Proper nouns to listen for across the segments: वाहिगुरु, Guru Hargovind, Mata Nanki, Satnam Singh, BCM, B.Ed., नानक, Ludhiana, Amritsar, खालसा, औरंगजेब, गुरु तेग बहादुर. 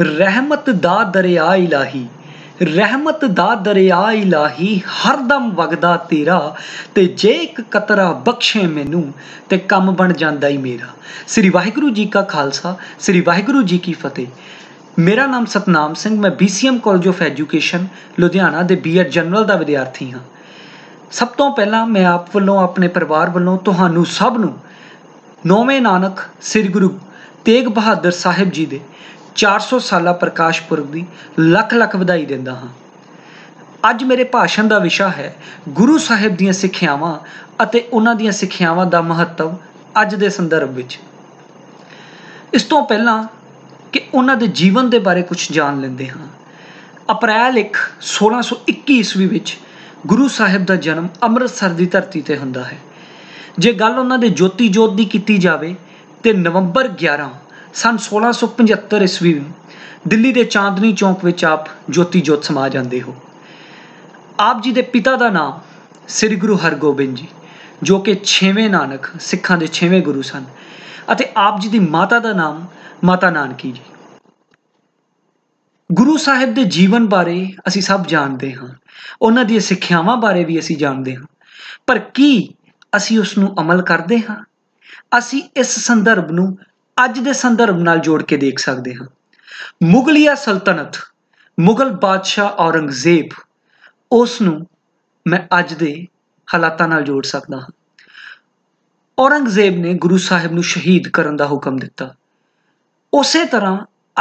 रहमत दा दरिया इलाही, रहमत दा दरिया इलाही हर दम वगदा तेरा, ते जे एक कतरा बख्शे मैनू ते कम बन जाता ही मेरा। श्री वाहिगुरु जी का खालसा, श्री वाहिगुरु जी की फतेह। मेरा नाम सतनाम सिंह, मैं BCM college of education Ludhiana के B.Ed. जनरल का विद्यार्थी हाँ। सब तो पहला मैं आप वालों, अपने परिवार वालों, तुहानू सब नू नौवें नानक श्री गुरु तेग बहादुर साहिब जी दे 400 साल प्रकाश पुरब की लख लख वधाई देंदा हाँ। अज मेरे भाषण का विषय है गुरु साहिब दीआं सिक्ख्यावां अते उन्हां दीआं सिक्ख्यावां दा महत्व अज दे संदर्भ विच। इस तों पहला कि उन्हां दे जीवन के बारे कुछ जान लेंदे हाँ। अप्रैल 1621 ईस्वी विच गुरु साहिब का जन्म अमृतसर की धरती ते हुंदा है। जे गल उन्हां दे ज्योति जोत की कीती जावे तो नवंबर 11 सन 1675 ईस्वी दिल्ली के चांदनी चौक में आप ज्योति जोत समा जाते हो। आप जी के पिता का नाम श्री गुरु हरगोबिंद जी, जो कि 6वें नानक सिखों के 6वें गुरु सन, और आप जी की माता का नाम माता नानकी जी। गुरु साहिब के जीवन बारे असी सब जानते हाँ, उन्होंने सिक्ख्यावां बारे भी असी जानते हाँ, पर की असी उसनू अमल करते हाँ? असी इस संदर्भ नू अज दे संदर्भ नाल जोड़ के देख सकते हाँ। मुगलिया सल्तनत, मुगल बादशाह औरंगजेब, उसनू मैं अज दे हालातां नाल जोड़ सकदा हाँ। औरंगजेब ने गुरु साहिब नू शहीद करन दा हुक्म दिता। उस तरह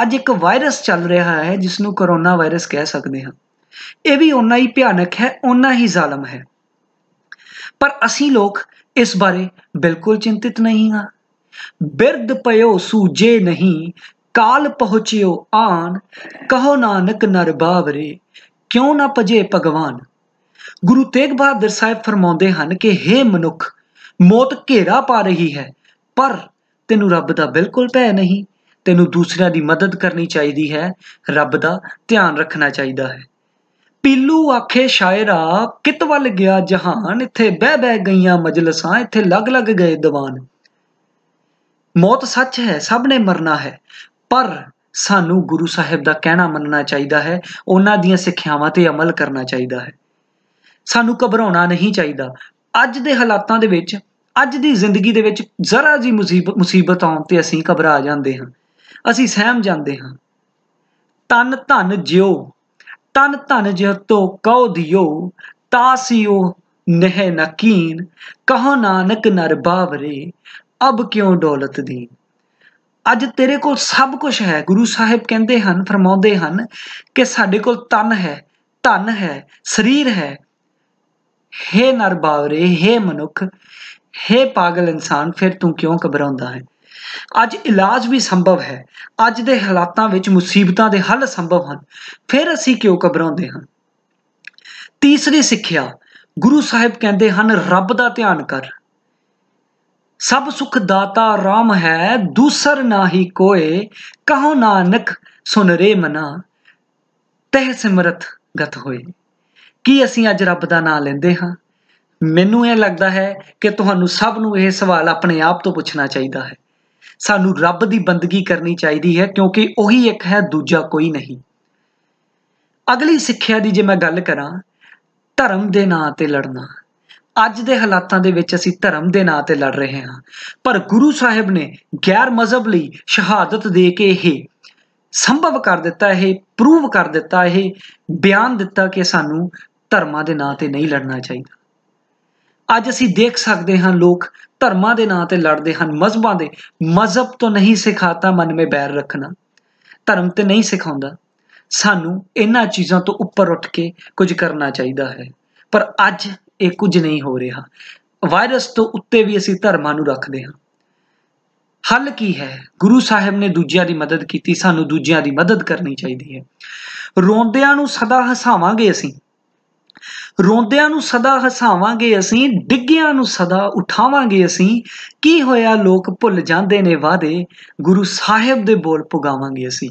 अज एक वायरस चल रहा है जिसनू कोरोना वायरस कह सकते हैं। यह भी उन्ना ही भयानक है, उन्ना ही जालम है, पर असी लोग इस बारे बिल्कुल चिंतित नहीं हाँ। बिरद पयो सूजे नहीं, काल पहुँचियो आन, कहो नानक नर बावरे, क्यों ना भजे भगवान। गुरु तेग बहादुर साहिब फरमाते हैं कि हे मनुख, मौत घेरा पा रही है, पर तेनू रब का बिल्कुल भय नहीं। तेनू दूसरों की मदद करनी चाहिए है, रब का ध्यान रखना चाहिए है। पीलू आखे शायरा, कित वल गया जहान, इत्थे बह बह गईयां मजलसां, इत्थे लग लग गए दीवान। मौत सच है, सब ने मरना है, पर सानू गुरु साहिब दा कहना मनना चाहिए है, उन्हां दीआं सिक्ख्यावां ते अमल करना चाहिए है। सानू घबराउणा नहीं चाहिए। अज दे हालातां दे विच, अज दी जिंदगी दे विच जरा जी मुसीबत आउण ते असीं घबरा जांदे हां, असीं सहम जांदे हां। तन धन जिओ, तन धन जतो कहो दियो, तासियो नह नकीन, कहो नानक नर बावरे, अब क्यों दौलत दीन। अज तेरे को सब कुछ है। गुरु साहिब कहते हैं, फरमाते हैं कि साढ़े को तन है, धन है, शरीर है। हे नर बावरे, हे मनुख, हे पागल इंसान, फिर तू क्यों घबराता है। अज इलाज भी संभव है, अज के हालातों में मुसीबतों के हल संभव हैं, फिर असी क्यों घबराते हैं। तीसरी सिक्ख्या, गुरु साहिब कहते हैं रब का ध्यान कर। सब सुख दाता राम है, दूसर ना ही कोय, कहो नानक सुन रे मना, तह सिमरत गत होए। की असी अज रब का नाम लेंदे हाँ? मैनू यह लगता है कि तुहानू सबनू यह सवाल अपने आप तो पुछना चाहिए है। सानू रब की बंदगी करनी चाहिए है, क्योंकि वही एक है, दूजा कोई नहीं। अगली सिक्ख्या की जे मैं गल करा, धर्म के नाँ पर लड़ना। अज के हालातों के विच असी धर्म के नाँ पर लड़ रहे हाँ, पर गुरु साहिब ने गैर मजहब लई शहादत दे के यह संभव कर दिता, यह प्रूव कर दिता, यह बयान दिता कि सानू धर्मां के नाँ पर नहीं लड़ना चाहिए। अज असी देख सकते हाँ, लोग धर्मां दे नां ते लड़दे हन, मजहबां दे। मजहब तो नहीं सिखाता मन में बैर रखना, धर्म तो नहीं सिखाता। सानू इन्हां चीज़ों तो उपर उठ के कुछ करना चाहिए है, पर अज ये कुछ नहीं हो रहा। वायरस तो उत्ते भी असी धर्मां नूं रखते हाँ। हल की है? गुरु साहिब ने दूजियां दी मदद की, सानू दूजियां दी मदद करनी चाहिए है। रोंदियां नूं सदा हसावांगे असी, रोंदियां नूं सदा हसावांगे असी, डिग्गियां नूं सदा उठावांगे असी। की होया लोक भुल जांदे ने वादे, गुरु साहिब दे बोल पुगावांगे असी।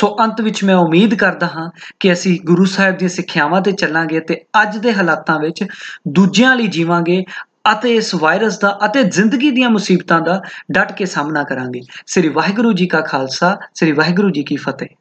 सो अंत विच मैं उम्मीद करदा हाँ कि असी गुरु साहिब दी सिक्ख्यावां ते चलांगे, ते अज दे हालातां विच दूजियां लई जीवांगे, अते इस वायरस दा अते जिंदगी दीयां मुसीबतां दा डट के सामना करांगे। श्री वाहिगुरू जी का खालसा, श्री वाहिगुरू जी की फतेह।